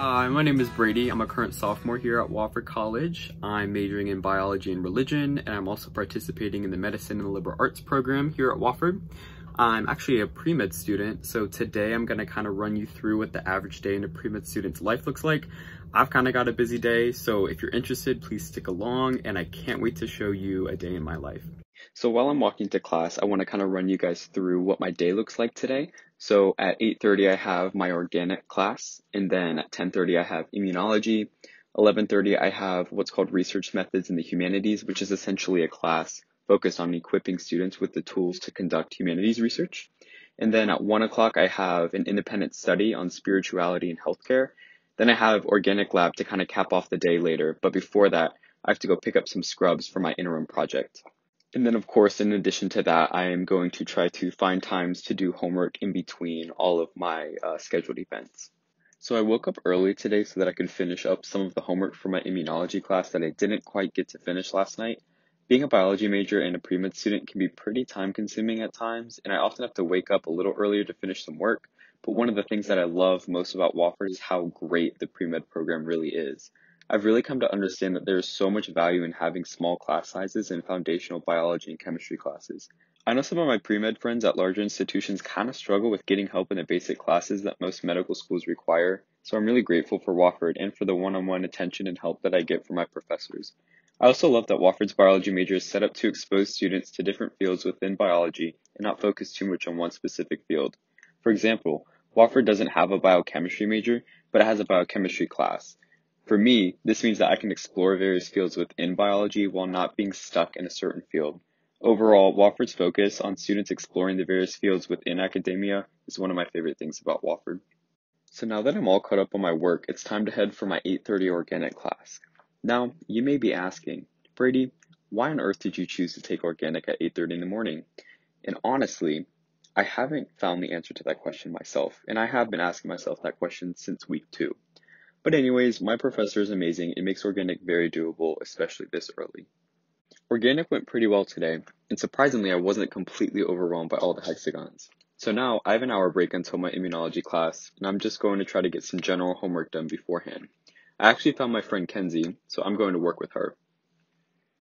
My name is Brady. I'm a current sophomore here at Wofford College. I'm majoring in biology and religion, and I'm also participating in the Medicine in the Liberal Arts program here at Wofford. I'm actually a pre-med student, so today I'm going to kind of run you through what the average day in a pre-med student's life looks like. I've kind of got a busy day, so if you're interested, please stick along, and I can't wait to show you a day in my life. So while I'm walking to class, I want to kind of run you guys through what my day looks like today. So at 8:30, I have my organic class, and then at 10:30, I have immunology. 11:30, I have what's called research methods in the humanities, which is essentially a class focused on equipping students with the tools to conduct humanities research. And then at 1 o'clock, I have an independent study on spirituality and healthcare. Then I have organic lab to kind of cap off the day later. But before that, I have to go pick up some scrubs for my interim project. And then, of course, in addition to that, I am going to try to find times to do homework in between all of my scheduled events. So I woke up early today so that I could finish up some of the homework for my immunology class that I didn't quite get to finish last night. Being a biology major and a pre-med student can be pretty time-consuming at times, and I often have to wake up a little earlier to finish some work, but one of the things that I love most about Wofford is how great the pre-med program really is. I've really come to understand that there is so much value in having small class sizes in foundational biology and chemistry classes. I know some of my pre-med friends at larger institutions kind of struggle with getting help in the basic classes that most medical schools require, so I'm really grateful for Wofford and for the one-on-one attention and help that I get from my professors. I also love that Wofford's biology major is set up to expose students to different fields within biology and not focus too much on one specific field. For example, Wofford doesn't have a biochemistry major, but it has a biochemistry class. For me, this means that I can explore various fields within biology while not being stuck in a certain field. Overall, Wofford's focus on students exploring the various fields within academia is one of my favorite things about Wofford. So now that I'm all caught up on my work, it's time to head for my 8:30 organic class. Now, you may be asking, Brady, why on earth did you choose to take organic at 8:30 in the morning? And honestly, I haven't found the answer to that question myself, and I have been asking myself that question since week 2. But anyways, my professor is amazing and makes organic very doable, especially this early. Organic went pretty well today, and surprisingly, I wasn't completely overwhelmed by all the hexagons. So now, I have an hour break until my immunology class, and I'm just going to try to get some general homework done beforehand. I actually found my friend Kenzie, so I'm going to work with her.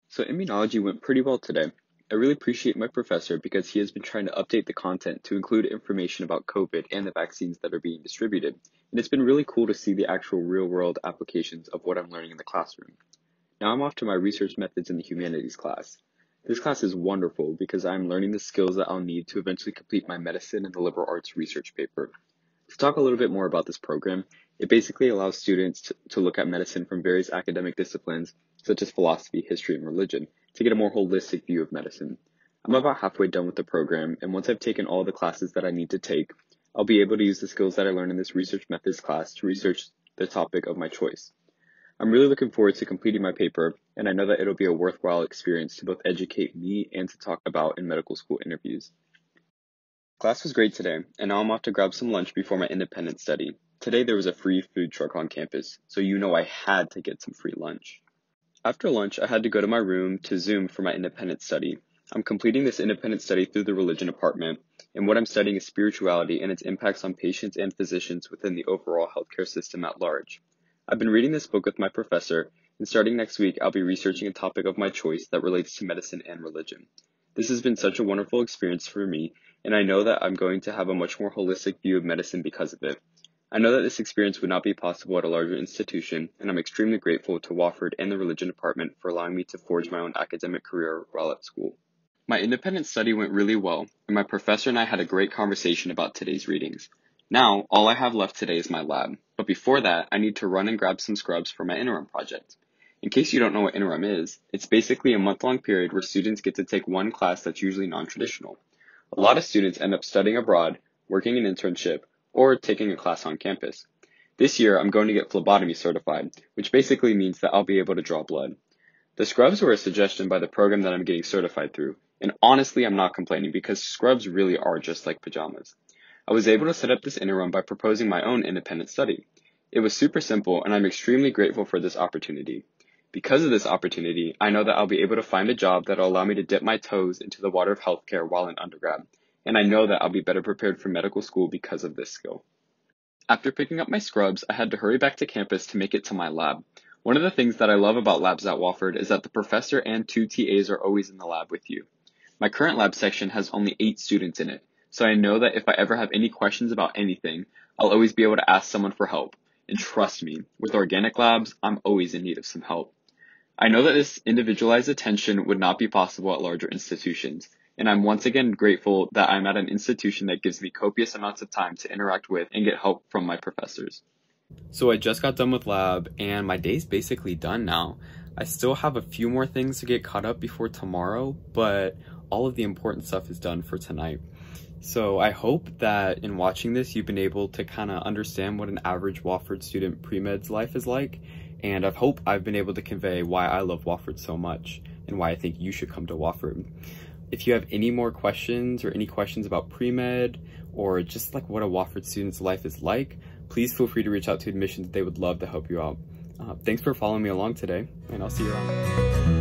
So immunology went pretty well today. I really appreciate my professor because he has been trying to update the content to include information about COVID and the vaccines that are being distributed, and it's been really cool to see the actual real-world applications of what I'm learning in the classroom. Now I'm off to my research methods in the humanities class. This class is wonderful because I'm learning the skills that I'll need to eventually complete my Medicine in the Liberal Arts research paper. To talk a little bit more about this program, it basically allows students to look at medicine from various academic disciplines, such as philosophy, history, and religion, to get a more holistic view of medicine. I'm about halfway done with the program, and once I've taken all the classes that I need to take, I'll be able to use the skills that I learned in this research methods class to research the topic of my choice. I'm really looking forward to completing my paper, and I know that it'll be a worthwhile experience to both educate me and to talk about in medical school interviews. Class was great today, and now I'm off to grab some lunch before my independent study. Today there was a free food truck on campus, so you know I had to get some free lunch. After lunch, I had to go to my room to Zoom for my independent study. I'm completing this independent study through the religion department, and what I'm studying is spirituality and its impacts on patients and physicians within the overall healthcare system at large. I've been reading this book with my professor, and starting next week, I'll be researching a topic of my choice that relates to medicine and religion. This has been such a wonderful experience for me, and I know that I'm going to have a much more holistic view of medicine because of it. I know that this experience would not be possible at a larger institution, and I'm extremely grateful to Wofford and the religion department for allowing me to forge my own academic career while at school. My independent study went really well, and my professor and I had a great conversation about today's readings. Now, all I have left today is my lab, but before that, I need to run and grab some scrubs for my interim project. In case you don't know what interim is, it's basically a month-long period where students get to take one class that's usually non-traditional. A lot of students end up studying abroad, working an internship, or taking a class on campus. This year, I'm going to get phlebotomy certified, which basically means that I'll be able to draw blood. The scrubs were a suggestion by the program that I'm getting certified through, and honestly, I'm not complaining because scrubs really are just like pajamas. I was able to set up this interim by proposing my own independent study. It was super simple, and I'm extremely grateful for this opportunity. Because of this opportunity, I know that I'll be able to find a job that'll allow me to dip my toes into the water of healthcare while in undergrad, and I know that I'll be better prepared for medical school because of this skill. After picking up my scrubs, I had to hurry back to campus to make it to my lab. One of the things that I love about labs at Wofford is that the professor and 2 TAs are always in the lab with you. My current lab section has only 8 students in it, so I know that if I ever have any questions about anything, I'll always be able to ask someone for help. And trust me, with organic labs, I'm always in need of some help. I know that this individualized attention would not be possible at larger institutions, and I'm once again grateful that I'm at an institution that gives me copious amounts of time to interact with and get help from my professors. So I just got done with lab, and my day's basically done now. I still have a few more things to get caught up before tomorrow, but all of the important stuff is done for tonight. So I hope that in watching this, you've been able to kind of understand what an average Wofford student pre-med's life is like. And I hope I've been able to convey why I love Wofford so much and why I think you should come to Wofford. If you have any more questions or any questions about pre-med or just like what a Wofford student's life is like, please feel free to reach out to admissions. They would love to help you out. Thanks for following me along today, and I'll see you around.